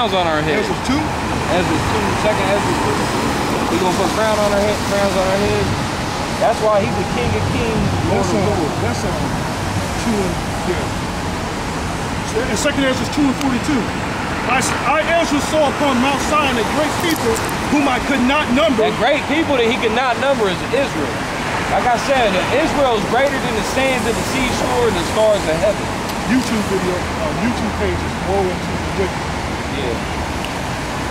crowns on our head. Ezra 2? Ezra 2, second Ezra 2. We're going to put crowns on our head. That's why he's the King of Kings, Lord of Lords. That's on 2 and, yeah. And second Ezra 2 and 42. I Ezra saw upon Mount Sinai a great people whom I could not number. The great people that he could not number is Israel. Like I said, Israel is greater than the sands of the seashore and the stars of heaven. YouTube video, YouTube pages, woe unto the wicked. Yeah.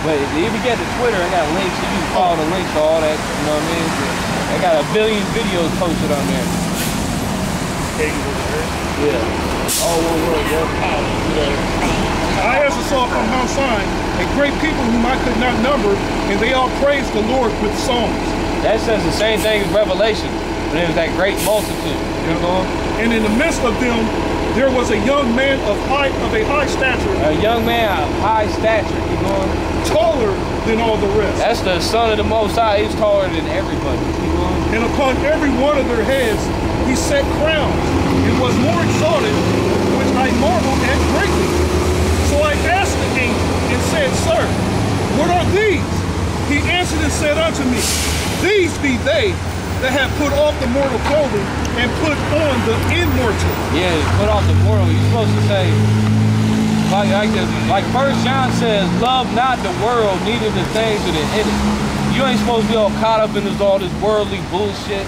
But if you get to Twitter, I got links. You can follow the links to all that, you know what I mean? I got a billion videos posted on there. Yeah. All one word, yeah. I also saw from Mount Sinai a great people whom I could not number, and they all praised the Lord with songs. That says the same thing as Revelation, when it was that great multitude. You know? And in the midst of them, there was a young man of a high stature. A young man of high stature, you know? Taller than all the rest. That's the Son of the Most High. He's taller than everybody. You know? And upon every one of their heads, he set crowns, and was more exalted, which I marveled at greatly. So I asked the angel and said, Sir, what are these? He answered and said unto me, These be they that have put off the mortal clothing and put on the immortal. Yeah, put off the mortal. You're supposed to say, like this. Like 1 John says, love not the world, neither the things that are in it. You ain't supposed to be all caught up in this, all this worldly bullshit.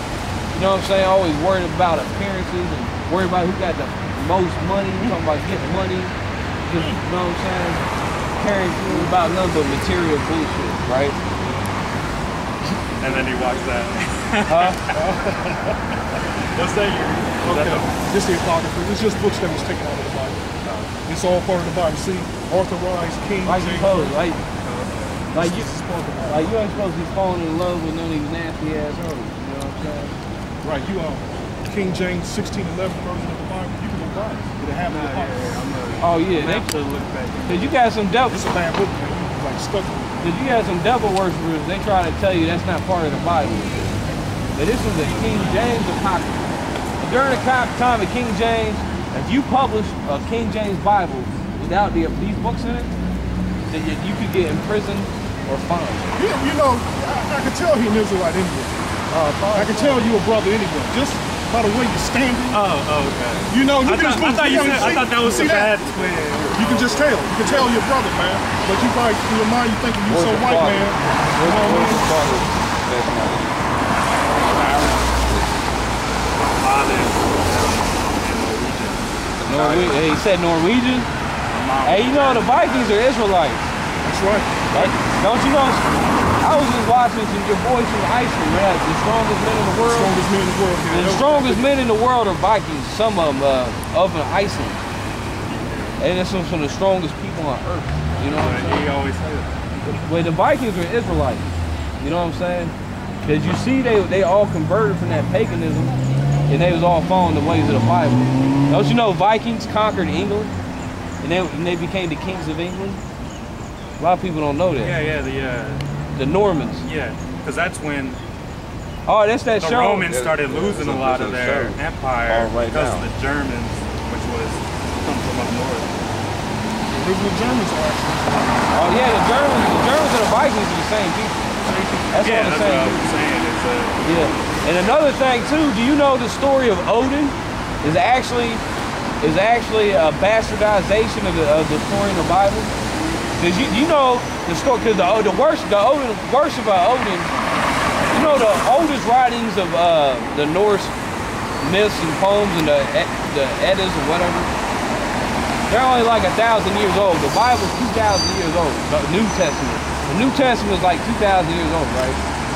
You know what I'm saying? Always worried about appearances and worried about who got the most money. You're talking about getting money. You know what I'm saying? Caring about nothing but material bullshit, right? And then he watched that. Huh? What's that year? Okay. This is the Apocryphus. It's just books that was taken out of the Bible. Oh. It's all part of the Bible. See, authorized King James. Like you ain't supposed to be falling in love with none of these nasty assholes. You know what I'm saying? Right. You are King James 16:11 version of the Bible. You can go buy it. It'll have the Bible. Oh yeah, they should look back. Cause you got some devil. It's a bad book, like stuck. Cause you got some devil worshippers. They try to tell you that's not part of the Bible. But this is a King James Apocrypha. During the time of King James, if you publish a King James Bible without these books in it, then you could get imprisoned or fined. Yeah, you know, I could tell he knew right in here. I could tell you a brother anyway. Just. By the way, you're standing. Oh, okay. You know, you I thought that was a bad twin. You can just tell. You can tell your brother, man. But you probably, in your mind, you're thinking you're so white, man. Where's the father? Norwegian. He said Norwegian? Hey, you know, the Vikings are Israelites. That's right. Like, don't you know? I was just watching your boys from Iceland, man. The strongest men in the world. Strongest men in the world. Yeah. The strongest men in the world are Vikings. Some of them of Iceland. And that's some of the strongest people on earth. You know what I'm saying? He always said that. Well, the Vikings were Israelites. You know what I'm saying? Because you see, they all converted from that paganism, and they was all following the ways of the Bible. Don't you know Vikings conquered England, and they became the kings of England? A lot of people don't know that. Yeah, The Normans. Yeah, because that's when the Romans started losing a lot of their empire because of the Germans, which come from up north. The Germans are the Germans and the Vikings are the same people. That's all the same. What I'm saying. It's yeah. And another thing too, do you know the story of Odin is actually a bastardization of the story in the Bible? Cause you know the story, cause the worship of Odin. You know the oldest writings of the Norse myths and poems and the Eddas or whatever. They're only like 1,000 years old. The Bible's 2,000 years old. The New Testament. The New Testament's like 2,000 years old, right?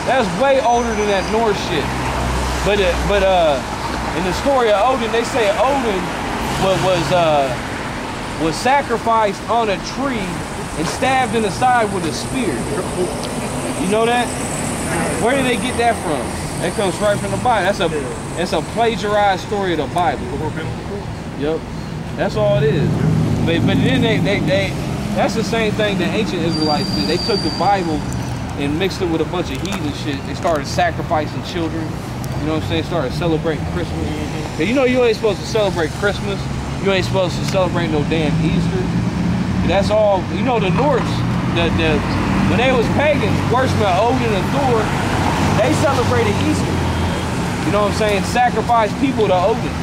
That's way older than that Norse shit. But in the story of Odin, they say Odin was sacrificed on a tree and stabbed in the side with a spear. You know that? Where did they get that from? That comes right from the Bible. That's a plagiarized story of the Bible. Yep. That's all it is. But then that's the same thing the ancient Israelites did. They took the Bible and mixed it with a bunch of heathen shit. They started sacrificing children. You know what I'm saying? Started celebrating Christmas. And you know you ain't supposed to celebrate Christmas. You ain't supposed to celebrate no damn Easter. That's all, you know, the Norse, when they was pagans, worshiping Odin and Thor, they celebrated Easter. You know what I'm saying? Sacrifice people to Odin.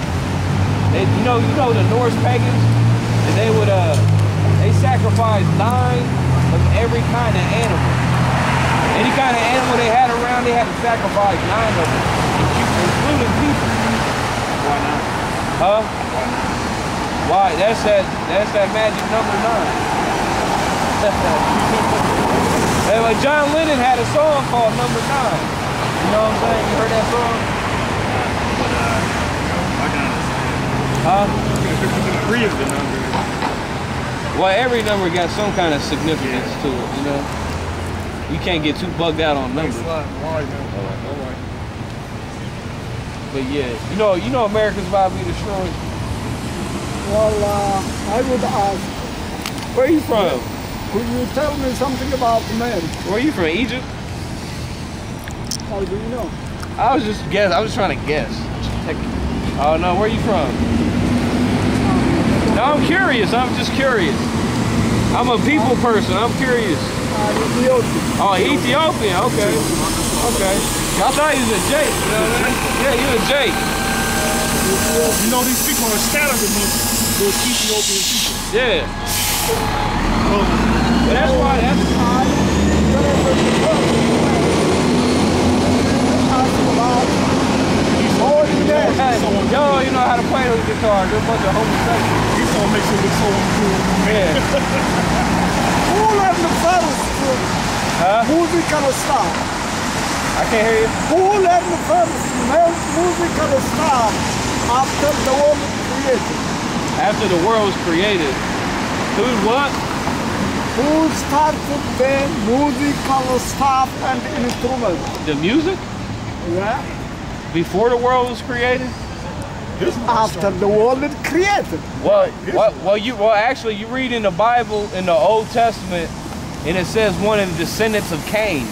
They, you know the Norse pagans, and they would they sacrificed 9 of every kind of animal. Any kind of animal they had around, they had to sacrifice 9 of them, including people. Why not? Huh? Why not? Why? That's that magic number 9. Anyway, John Lennon had a song called Number 9. You know what I'm saying? You heard that song? But, I can understand. Huh? Three of the numbers. Well, every number got some kind of significance to it, you know? You can't get too bugged out on numbers. But yeah, you know America's about to be destroyed. Well, I would ask. Where are you from? Could you tell me something about the man? Where are you from, Egypt? How do you know? I was just guessing. I was trying to guess. Oh no, where are you from? No, I'm curious. I'm just curious. I'm a people person. I'm curious. Ethiopia. Oh, Ethiopia. Okay. Okay. I thought you was a Jake. You know what I mean? Yeah, you a Jake. You know these people are scattered in those Ethiopian people. Yeah. But that's why that's hard. Yo, you know how to play those guitars. There's a bunch of homosexuals. He's gonna make sure it's so cool. Man. Who led the battles? Music and a star. I can't hear you. Who led the battles? Music and a star after the world was created. After the world was created. Who's what? Who started the musical stuff and instruments? The music? Yeah. Before the world was created? After the world was created. Well, actually, you read in the Bible, in the Old Testament, and it says one of the descendants of Cain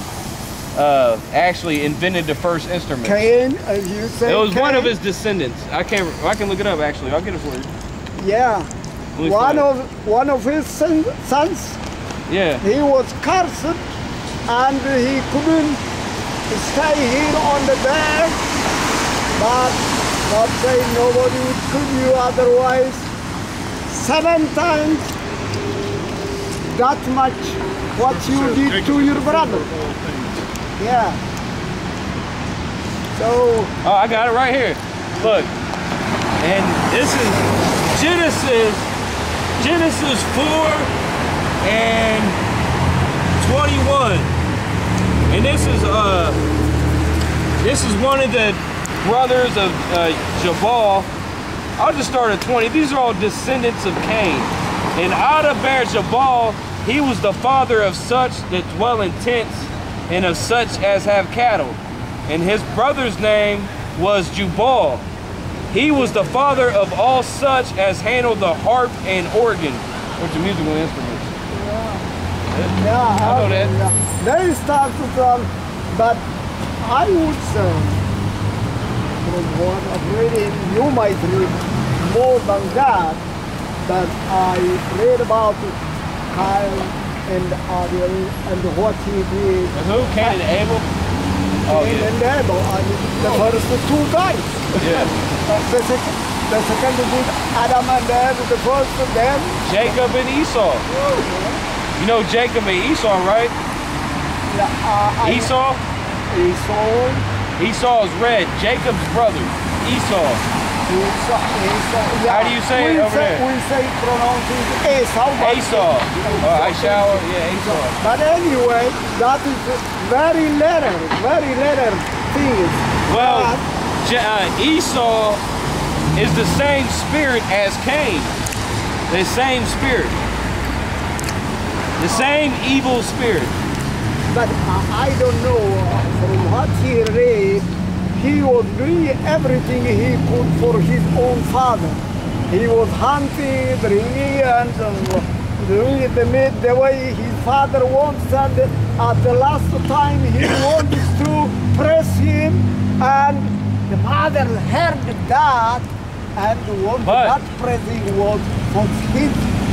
actually invented the first instrument. Cain, as you say. It was Cain? One of his descendants. I can look it up actually. I'll get it for you. Yeah. One of his sons. Yeah. He was cursed and he couldn't stay here on the bed, but God said nobody would kill you otherwise. 7 times that much what you did to your brother. Yeah. So. Oh, I got it right here. Look. And this is Genesis 4. And 21, and this is one of the brothers of Jabal. I'll just start at 20. These are all descendants of Cain. And Ada bare Jabal. He was the father of such that dwell in tents, and of such as have cattle. And his brother's name was Jubal. He was the father of all such as handle the harp and organ, which are musical instruments. Yeah, I know that. They start to come, but I would say, from what I'm reading, you might read more than that, but I read about Cain and Abel and what he did. And who? Cain and Abel? Cain and Abel, I mean, the first 2 guys. Yeah. the second is Adam and Eve, the first of them. Jacob and Esau. Yeah. You know Jacob and Esau, right? Esau is red. Jacob's brother. Esau. Yeah. How do you say it over there? We say pronounce it Esau. Esau. Esau. But anyway, that is very letter thing. Well, Esau is the same spirit as Cain. The same spirit. The same evil spirit. But I don't know, from what he read, he was doing everything he could for his own father. He was hunting, bringing, and doing the meat the way his father wants, and at the last time he wanted to press him, and the father heard that, and what that pressing was for his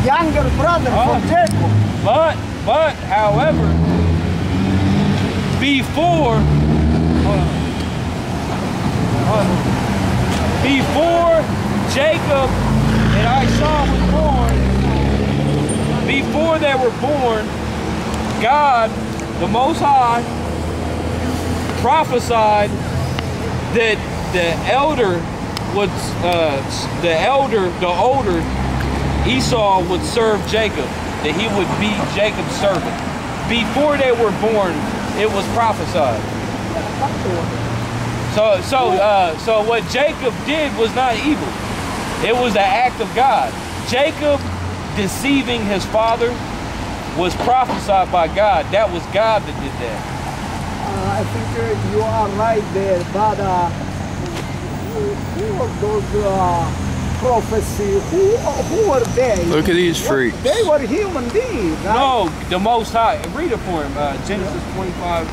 younger brother of Jacob. But, however, before, before Jacob and Esau was born, before they were born, God, the Most High, prophesied that the elder would, the older Esau would serve Jacob, that he would be Jacob's servant. Before they were born, it was prophesied. So what Jacob did was not evil. It was an act of God. Jacob deceiving his father was prophesied by God. That was God that did that. I think you are right there, but who are those prophecy? Who were they? Look at these freaks. They were human beings, right? No, the Most High. Read it for him. Genesis 25.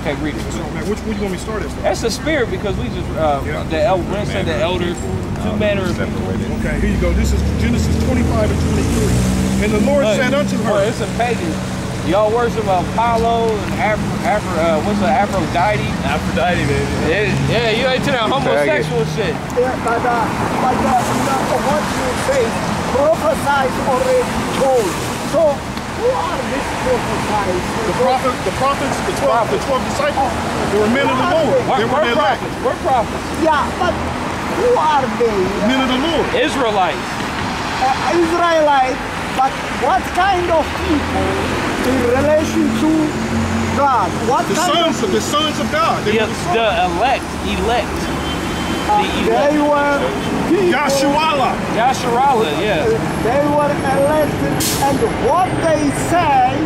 Okay, read it. Which one do you want me to start at? That's a spirit, because we just the elder, two manner of people. Okay, here you go. This is Genesis 25 and 23. And the Lord said unto her, it's a pagan. Y'all worship Apollo and Aphrodite. Aphrodite, baby. Yeah, you ain't to that homosexual shit. Yeah, but what you say, prophesied already told. So who are these prophesied? The prophets, the 12 disciples, they were men of the Lord. We're prophets. Yeah, but who are they? Men of the Lord. Israelites. Israelites. But what kind of people in relation to God? What the sons of God. They the elect. They were people. Yasharala, yeah. They were elected, and what they say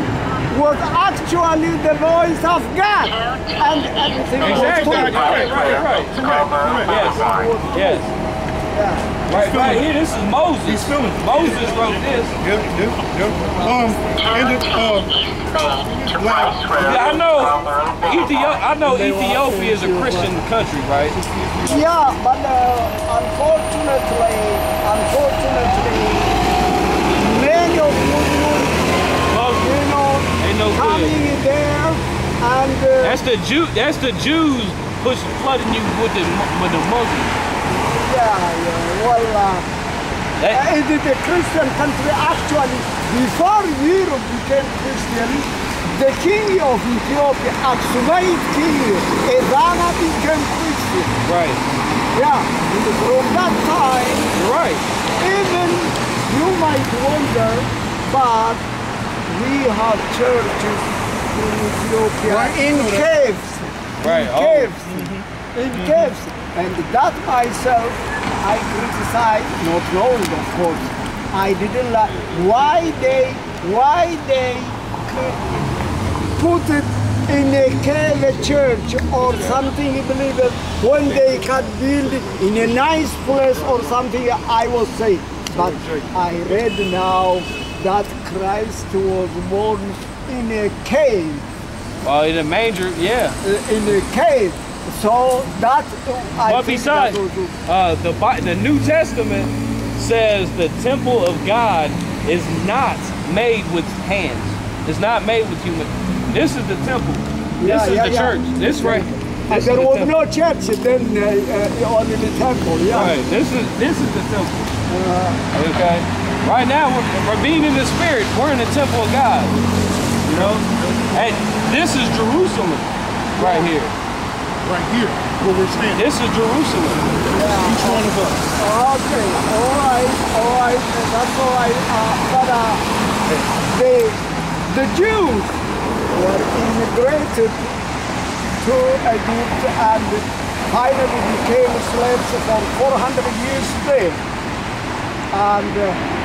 was actually the voice of God. And everything was right, right. Yes. Yeah. Right here, this is Moses. He's feeling it. Moses wrote this. Yep. I know Ethiopia is a Christian country, right? Yeah, but unfortunately, many of Muslims, coming there, and that's the Jews flooding you with the Muslims. Yeah, well, it is a Christian country. Actually, before Europe became Christian, the king of Ethiopia, Aksum, became Christian. Right. Yeah, from that time, right. Even you might wonder, but we have churches in Ethiopia, right. In caves. Right. In caves. And that myself, I criticize, not knowing, of course. I didn't like why they put it in a cave, a church or something, believable, when they can build in a nice place or something. I will say, but I read now that Christ was born in a cave. Well, in a manger, yeah. In a cave. So that, the New Testament says the temple of God is not made with hands. It's not made with human. This is the temple. This is the church. This right. This there was no church then only the temple. Yeah. Right. This is the temple. Okay. Right now we're being in the spirit. We're in the temple of God. You know. And this is Jerusalem right here. Right here, where we're standing. This is Jerusalem. Yeah. Each one of us. Okay, all right, that's all right. But the Jews were immigrated to Egypt and finally became slaves for 400 years there. And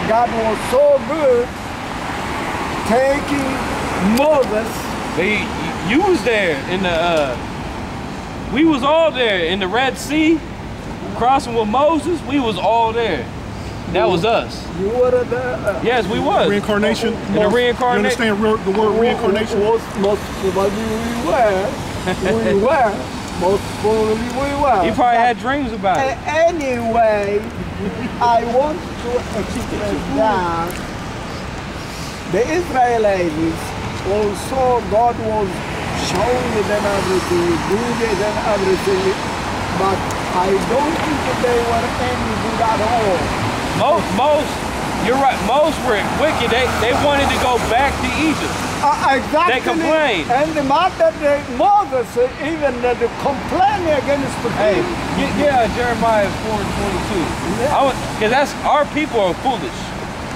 God was so good taking Moses. You was there in the... We was all there in the Red Sea, crossing with Moses. We was all there. That was us. You were the... yes, we was. Reincarnation. In the reincarnation. You understand the word reincarnation? Most probably we were. Most probably we were. You probably had dreams about it. Anyway, I want to explain that the Israelites also, God was showing them everything, doing them everything, but I don't think that they were any good at all. Most, you're right, most were wicked. They wanted to go back to Egypt. Exactly. They complained. And the matter that Moses even complaining against the people. Yeah, Jeremiah 4:22. Because that's, our people are foolish.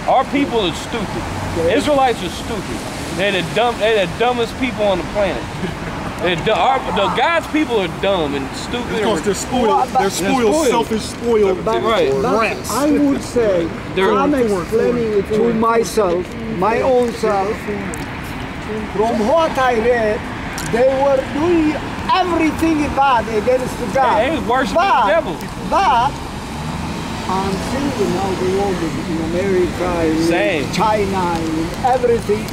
Our people are stupid. Okay. Israelites are stupid. They're the dumbest people on the planet. God's people are dumb and stupid. They're spoiled, selfish, spoiled rats. I would say, I'm explaining it to myself, my own self. From what I read, they were doing everything bad against God. They worshiping the devil. But I'm seeing how the world in America, in China, in everything.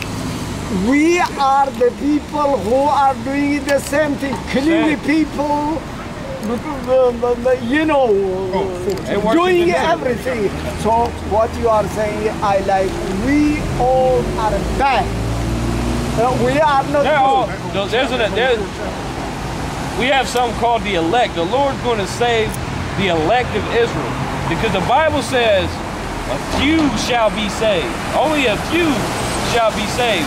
We are the people who are doing the same thing. Clearly people, doing everything. So what you are saying, I like, we all are bad. We are not good. We have something called the elect. The Lord's going to save the elect of Israel. Because the Bible says, a few shall be saved. Only a few shall be saved.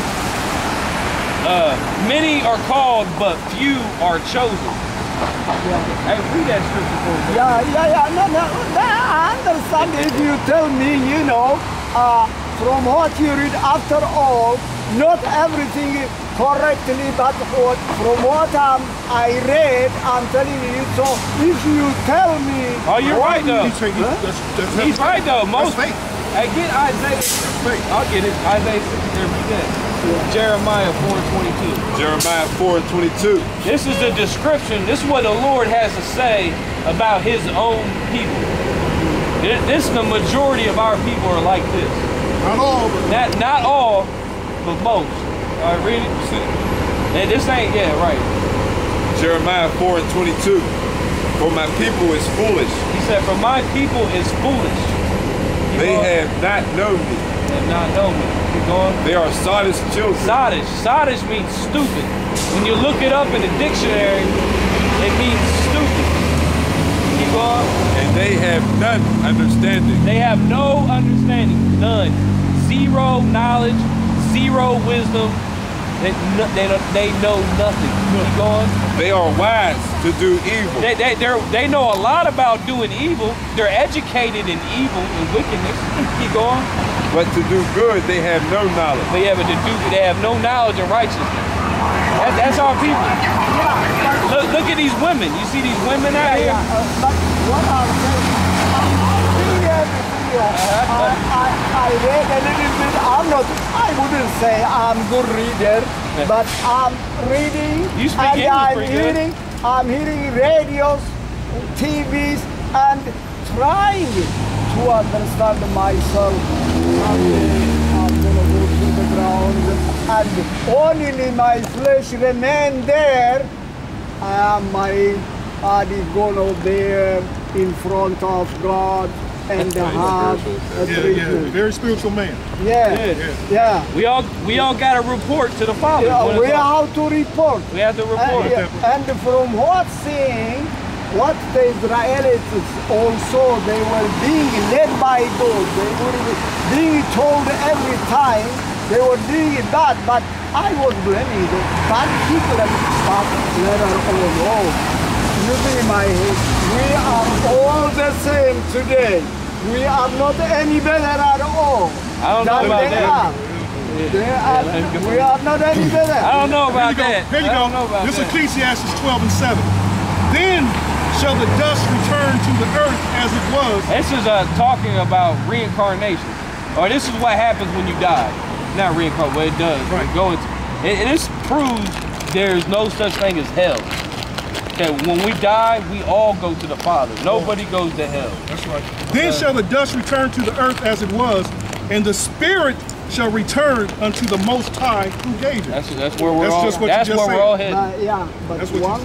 Many are called, but few are chosen. Hey, read that scripture for me. No, I understand if you tell me, from what you read, after all, not everything correctly, but from what I read, I'm telling you, so if you tell me... Oh, you're right, though. He's right, though. Most. Hey, get Isaiah. I'll get it. Isaiah 60 every day. Yeah. Jeremiah 4:22. Jeremiah 4:22. This is the description. This is what the Lord has to say about His own people. This the majority of our people are like this. Not all, but not all, but most. All right, read it. And this ain't right. Jeremiah 4:22. For my people is foolish. He said, "For my people is foolish." They have not known me. They have not known me. Keep going. They are sottish children. Sottish. Sottish means stupid. When you look it up in the dictionary, it means stupid. Keep going. And they have none understanding. They have no understanding. None. Zero knowledge. Zero wisdom. They know nothing. Keep going. They are wise to do evil. They know a lot about doing evil. They're educated in evil and wickedness. Keep going. But to do good, they have no knowledge. They have no knowledge of righteousness. That's our people. Look at these women. You see these women out here? What are they? I read a little bit. I wouldn't say I'm good reader, but I'm reading. You speak English, I'm hearing radios, TVs, and trying to understand myself. I'm gonna go to the ground, and only my flesh remain there. My body gonna there in front of God. And the heart. Very spiritual man. Yeah. We all got to report to the Father. Yeah, we have to report. We have to report. And from what saying, what the Israelites also, they were being led by God. They were being told every time they were doing that, but I was blaming the bad people and stuff later on. Using my head, we are all the same today. We are not any better at all. I don't know about that. We are not any better. I don't know about that. Here you go. This is Ecclesiastes 12:7. Then shall the dust return to the earth as it was. This is talking about reincarnation. Or this is what happens when you die. Not reincarnation, but it does. Right. This proves there's no such thing as hell. That when we die, we all go to the Father. Nobody goes to hell. That's right. Then shall the dust return to the earth as it was, and the spirit shall return unto the Most High who gave it. That's where we're all headed. But one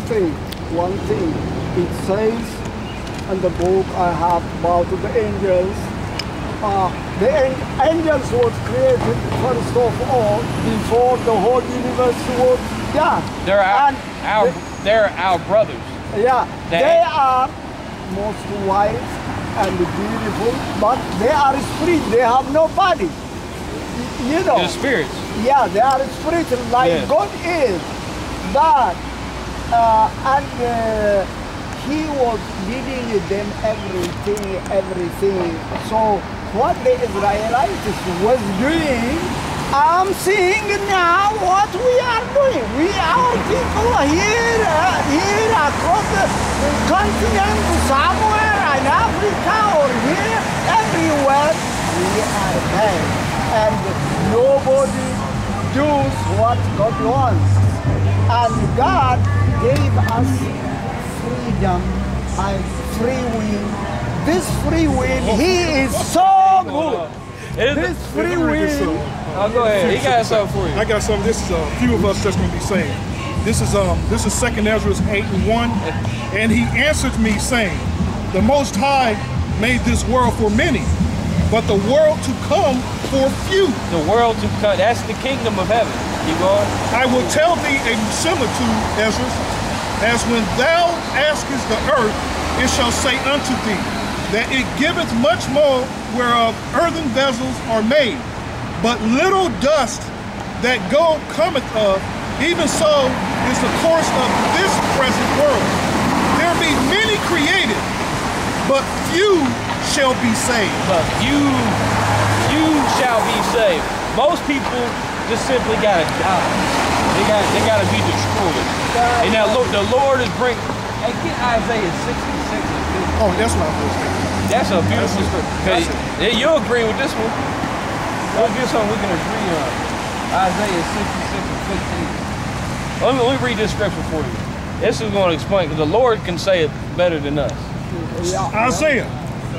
thing, it says in the book I have about the angels, The angels was created first of all before the whole universe was. Yeah. They're our brothers. Yeah. They are most wise and beautiful, but they are spirit. They have no body. You know. The spirits. Yeah, they are spirit like God is. But He was giving them everything. So what the Israelites was doing, I'm seeing now what we are doing. We are people here across the continent, somewhere in Africa or here, everywhere. We are there. And nobody does what God wants. And God gave us freedom and free will. This free will, He is so good. This free will. Oh, go ahead. He got something for you. I got something. This is a few of us that's going to be saved. This is 2nd Ezra 8:1. And he answered me saying, the Most High made this world for many, but the world to come for few. The world to come. That's the kingdom of heaven. Keep going. I will tell thee a similitude, Ezra. As when thou askest the earth, it shall say unto thee, that it giveth much more whereof earthen vessels are made, but little dust that gold cometh of, even so is the course of this present world. There be many created, but few shall be saved. But few shall be saved. Most people just simply gotta die. They gotta be destroyed. And now look, the Lord is bringing. Hey, get Isaiah 66. Oh, that's what I was thinking. That's a beautiful scripture. Hey, you'll agree with this one. We'll get something we can agree on. Isaiah 66:15. Let me read this scripture for you. This is going to explain, because the Lord can say it better than us. Isaiah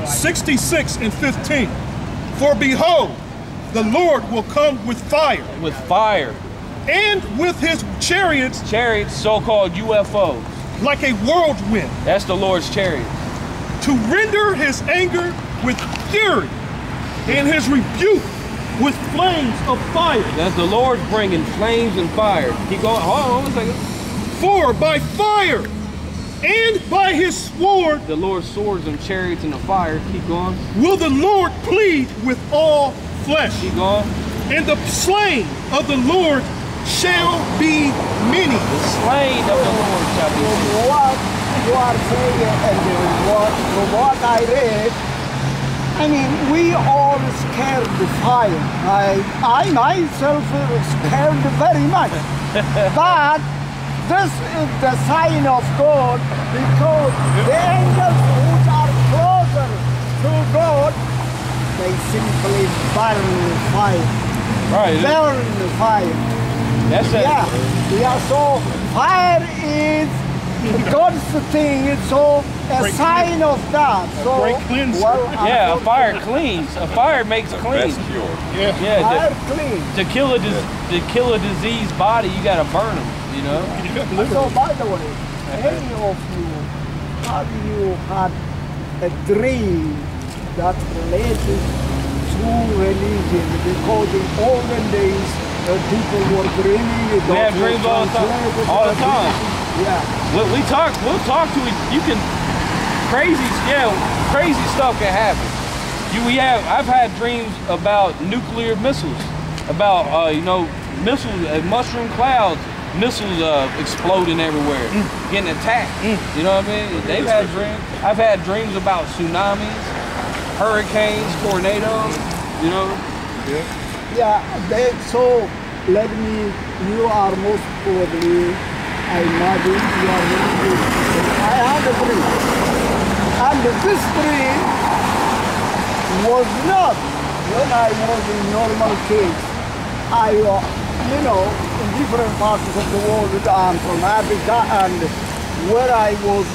66:15. For behold, the Lord will come with fire. With fire. And with his chariots. Chariots, so-called UFOs. Like a whirlwind. That's the Lord's chariot. To render his anger with fury and his rebuke with flames of fire. That's the Lord bringing flames and fire. He goes, hold on a second. For by fire and by his sword. The Lord's swords and chariots and the fire. Keep going. Will the Lord plead with all flesh. Keep going. And the slain of the Lord shall be many. The slain of the Lord shall be many. What you are saying and what I read, I mean, we all scared the fire. I myself scared very much. But this is the sign of God, because the angels who are closer to God, they simply burn the fire. Right. Burn the fire. That's it. Yeah, so fire is God's thing, it's so a sign of that. So, a fire cleans. A fire makes clean. That's pure. Yeah, to kill a diseased body, you gotta burn them, you know. Yeah. So by the way, any of you, have you had a dream that related to religion? Because in olden days, people were dreaming. We have dreams all the time. Yeah. We'll talk to each. You can crazy stuff can happen. I've had dreams about nuclear missiles, about missiles, mushroom clouds, missiles exploding everywhere, getting attacked. You know what I mean? They've had dreams. I've had dreams about tsunamis, hurricanes, tornadoes. You know. Yeah. Yeah, so let me, you are most probably, I imagine you are most probably. I had a dream. And this dream was not when I was in normal case. In different parts of the world, I'm from Africa, and where I was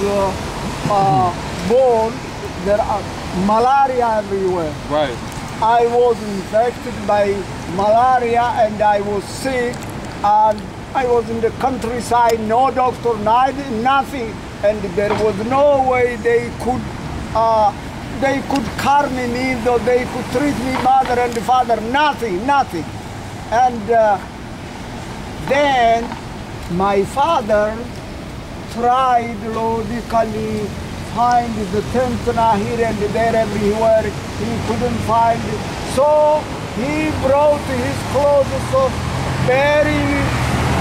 born, there are malaria everywhere. Right. I was infected by malaria and I was sick, and I was in the countryside, no doctor, nothing, and there was no way they could they could harm me, though they could treat me mother and father, nothing. And then my father tried logically find the Tantra here and there everywhere. He couldn't find it. So he brought his clothes of burying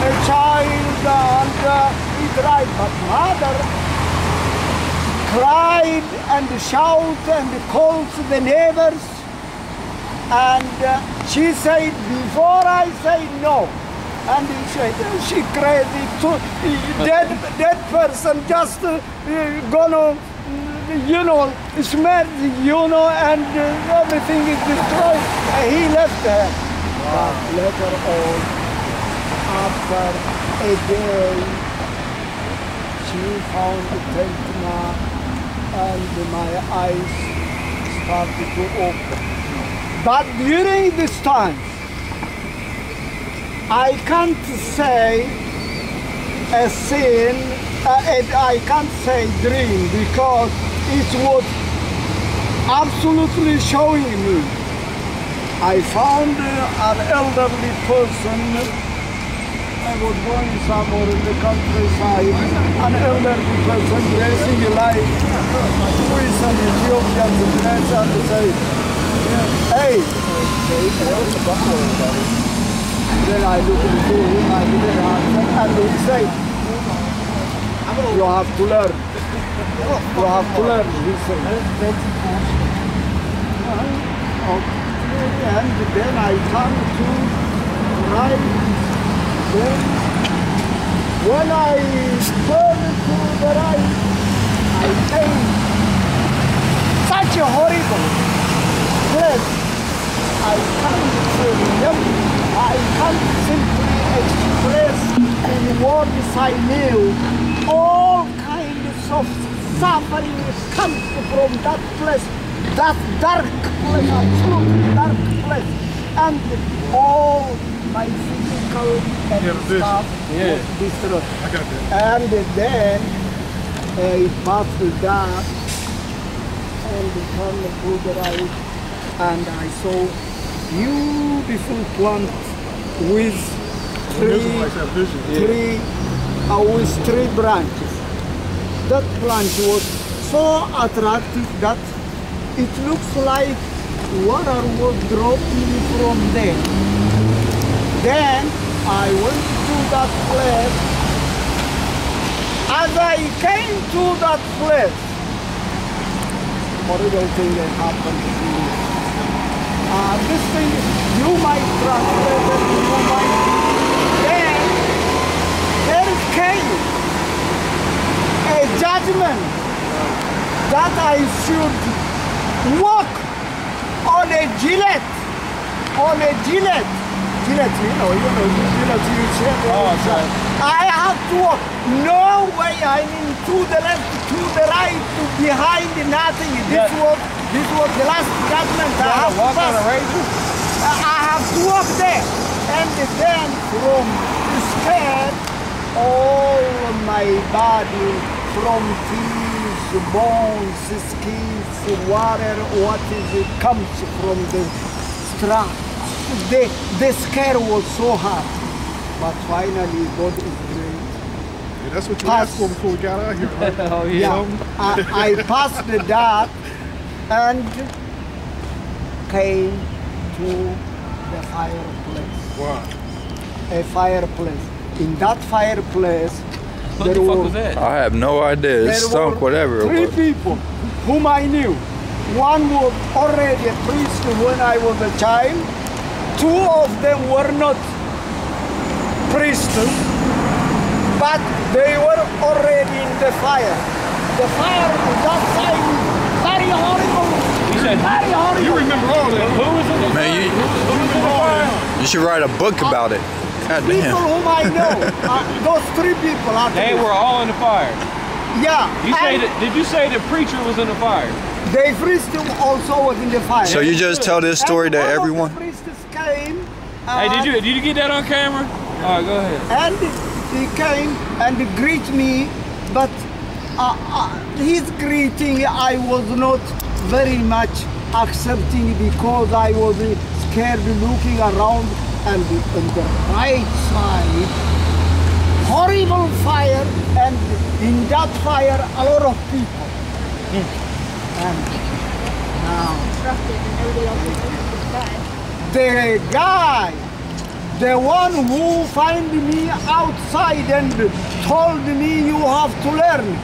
a child and he tried. But mother cried and shouted and called to the neighbors. And she said, before I say no. And she crazy too, dead person just gonna, smear, and everything is destroyed. And he left her. Wow. But later on, after a day, she found the Tentma and my eyes started to open. But during this time, I can't say a sin, and I can't say dream, because it was absolutely showing me. I found an elderly person. I was born somewhere in the countryside, an elderly person dressing like with an Ethiopian dress and say, hey, then I looked into him, I didn't answer, and he said, you have to learn. You have to learn, he said. And then I come to write. Then when I turned to the right, I came. Such a horrible place. I can't remember, I can't simply express in words I knew. All kinds of suffering comes from that place, that dark place, absolutely dark place. And all my physical and stuff was destroyed. And then I passed that and turned to the right and I saw beautiful plant with three branches. That plant was so attractive that it looks like water was dropping from there. Then I went to that place. As I came to that place, horrible thing that happened to me. This thing, you might translate it, you might. Then, there came a judgment that I should walk on a Gillette. On a Gillette. Gillette, Gillette, you share. Oh, sorry. I have to walk. No way, I mean, to the left, to the right, to behind, nothing. This was. This was the last judgment I have to pass. I have to walk there. And then from despair, all my body, from teeth, bones, skins, water, what is it, comes from the strap. The scare was so hard. But finally, God is great. Yeah, that's what you asked for before we got out here, right? Oh, yeah. I passed that. And came to the fireplace. Wow. A fireplace. In that fireplace, what the fuck was that? I have no idea. There stunk, whatever. Three people whom I knew. One was already a priest when I was a child. Two of them were not priests, but they were already in the fire. The fire was outside. Very horrible. You said, very horrible. You remember all that. Who was in the fire? You should write a book about it. God damn. People whom I know, those three people. They were all in the fire. Yeah. You say that, did you say the preacher was in the fire? The priest also was in the fire. So you just tell this story to everyone? The priest came. Hey, did you get that on camera? Yeah. All right, go ahead. And he came and greeted me, but his greeting, I was not very much accepting because I was scared looking around, and on the right side, horrible fire, and in that fire a lot of people. And now, the guy, the one who found me outside and told me you have to learn,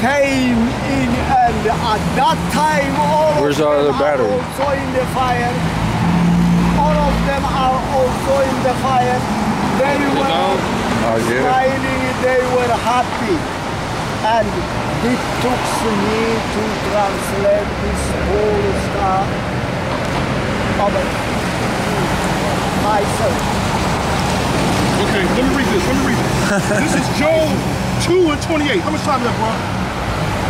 came in, and at that time all Where's of them the are battery? Also in the fire. All of them are also in the fire. They were smiling, they were happy. And it took me to translate this whole stuff of myself. Okay, let me read this, This is Joel 2:28. How much time is that, bro?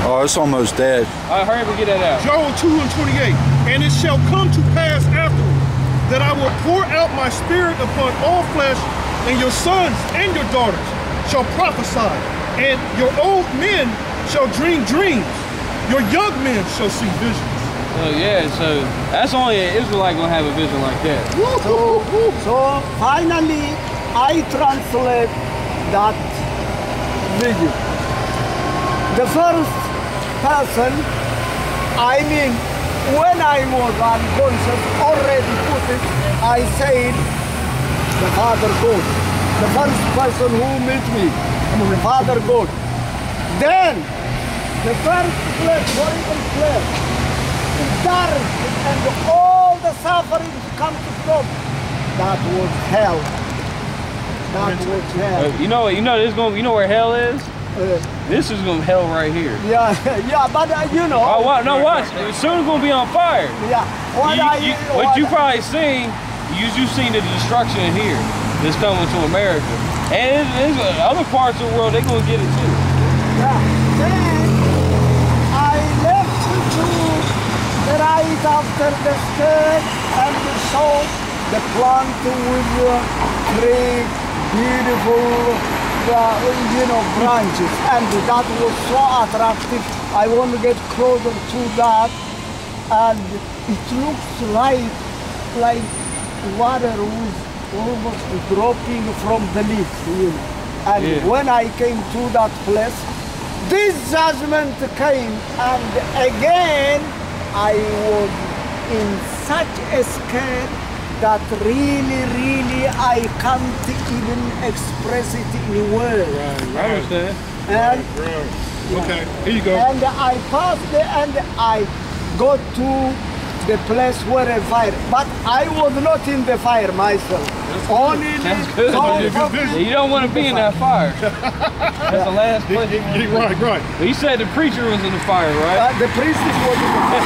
Oh, it's almost dead. All right, hurry up and get that out. Joel 2:28. And it shall come to pass afterward that I will pour out my spirit upon all flesh, and your sons and your daughters shall prophesy, and your old men shall dream dreams, your young men shall see visions. Oh yeah, so that's only an Israelite gonna have a vision like that. So finally, I translate that vision. The first person, I mean, when I was unconscious, already put it, I said, the Father God. The first person who met me, the Father God. Then, the first place, horrible place, the dark and all the suffering come to stop. That was hell. That was hell. You know where hell is? This is gonna hell right here. Yeah, yeah, but you know. Oh, what? No, watch. Soon it's gonna be on fire. Yeah. What you probably seen the destruction here that's coming to America, and it's other parts of the world. They gonna get it too. Yeah. Then I left to the right after the skirt and the salt, the plant with the tree, beautiful. Branches, and that was so attractive. I want to get closer to that, and it looks like water was almost dropping from the leaf, you know. And when I came to that place, this judgment came, and again I was in such a scare that really I can't even express it in words. Right, I understand. And, okay, here you go. And I passed there and I got to the place where a fire, but I was not in the fire myself. You don't want to be in that fire. That's the last place. Right. He said the preacher was in the fire, right? The priest was in the fire.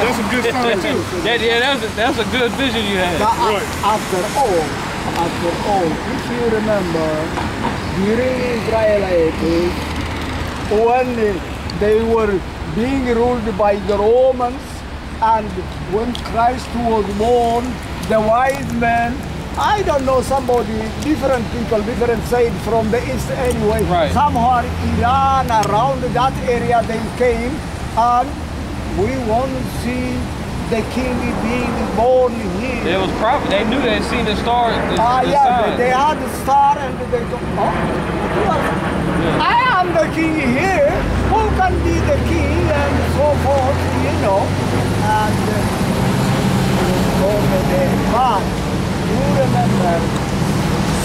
That's a good sign too. That's a good vision you had. Right. After all, if you remember, during Israelites, when they were being ruled by the Romans, and when Christ was born, the wise men, I don't know, different people, different side from the east anyway. Right. Somewhere Iran, around that area they came, and we want to see the king being born here. It was prophet. They knew they'd seen the star. They had the star, and they go, I am the king here. Who can be the king? And so forth, you know. And you remember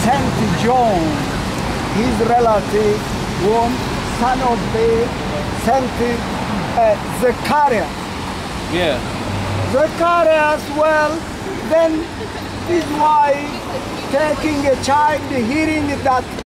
Saint John, his relative, son of the Saint Zacharias. Yeah. Zacharias, well, then his wife taking a child, hearing that